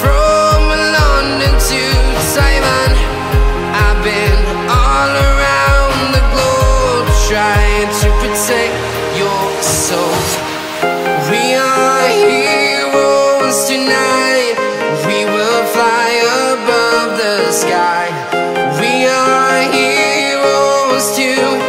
from London to Taiwan. I've been all around the globe, trying to protect your soul. We are heroes tonight. We will fly above the sky. We are heroes tonight.